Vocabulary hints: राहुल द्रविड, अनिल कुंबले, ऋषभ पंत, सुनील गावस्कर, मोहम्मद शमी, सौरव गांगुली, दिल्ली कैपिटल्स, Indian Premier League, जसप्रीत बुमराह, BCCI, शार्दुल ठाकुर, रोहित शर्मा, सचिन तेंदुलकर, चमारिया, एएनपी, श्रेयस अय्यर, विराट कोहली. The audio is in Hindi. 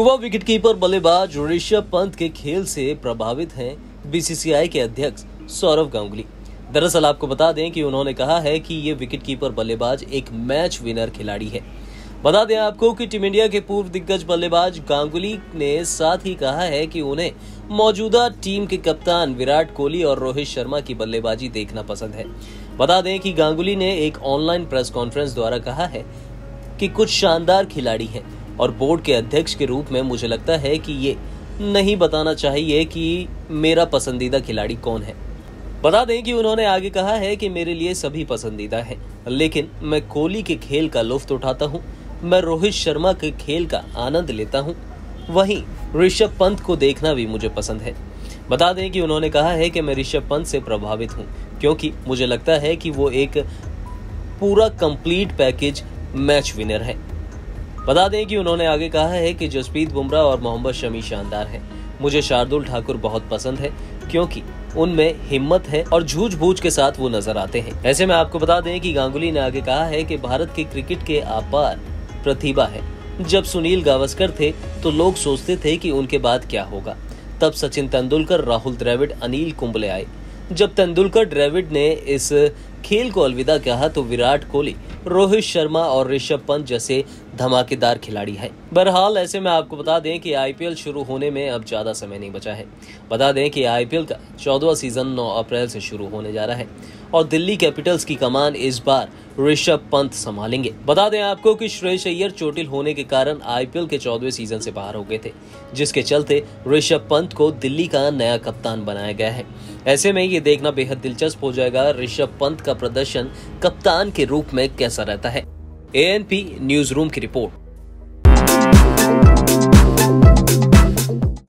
युवा विकेटकीपर बल्लेबाज ऋषभ पंत के खेल से प्रभावित हैं बीसीसीआई के अध्यक्ष सौरव गांगुली। दरअसल आपको बता दें कि उन्होंने कहा है कि ये विकेटकीपर बल्लेबाज एक मैच विनर खिलाड़ी है। बता दें आपको कि टीम इंडिया के पूर्व दिग्गज बल्लेबाज गांगुली ने साथ ही कहा है कि उन्हें मौजूदा टीम के कप्तान विराट कोहली और रोहित शर्मा की बल्लेबाजी देखना पसंद है। बता दें कि गांगुली ने एक ऑनलाइन प्रेस कॉन्फ्रेंस द्वारा कहा है कि कुछ शानदार खिलाड़ी हैं और बोर्ड के अध्यक्ष के रूप में मुझे लगता है कि ये नहीं बताना चाहिए कि मेरा पसंदीदा खिलाड़ी कौन है। बता दें कि उन्होंने आगे कहा है कि मेरे लिए सभी पसंदीदा है, लेकिन मैं कोहली के खेल का लुत्फ उठाता हूँ, मैं रोहित शर्मा के खेल का आनंद लेता हूं, वहीं ऋषभ पंत को देखना भी मुझे पसंद है। बता दें कि उन्होंने कहा है कि मैं ऋषभ पंत से प्रभावित हूं, क्योंकि मुझे लगता है कि वो एक पूरा कंप्लीट पैकेज मैच विनर है। बता दें कि उन्होंने आगे कहा है कि जसप्रीत बुमराह और मोहम्मद शमी शानदार है, मुझे शार्दुल ठाकुर बहुत पसंद है क्योंकि उनमें हिम्मत है और झूझ-बूझ के साथ वो नजर आते हैं। ऐसे में आपको बता दें कि गांगुली ने आगे कहा है कि भारत के क्रिकेट के अपार प्रतिभा है। जब सुनील गावस्कर थे तो लोग सोचते थे कि उनके बाद क्या होगा, तब सचिन तेंदुलकर, राहुल द्रविड, अनिल कुंबले आए। जब तेंदुलकर द्रविड ने इस खेल को अलविदा कहा तो विराट कोहली, रोहित शर्मा और ऋषभ पंत जैसे धमाकेदार खिलाड़ी हैं। बहरहाल ऐसे में आपको बता दें कि आईपीएल शुरू होने में अब ज्यादा समय नहीं बचा है। बता दें कि आईपीएल का 14वां सीजन 9 अप्रैल से शुरू होने जा रहा है और दिल्ली कैपिटल्स की कमान इस बार ऋषभ पंत संभालेंगे। बता दें आपको कि श्रेयस अय्यर चोटिल होने के कारण आईपीएल के 14वें सीजन से बाहर हो गए थे, जिसके चलते ऋषभ पंत को दिल्ली का नया कप्तान बनाया गया है। ऐसे में ये देखना बेहद दिलचस्प हो जाएगा ऋषभ पंत का प्रदर्शन कप्तान के रूप में कैसा रहता है। एएनपी न्यूज रूम की रिपोर्ट।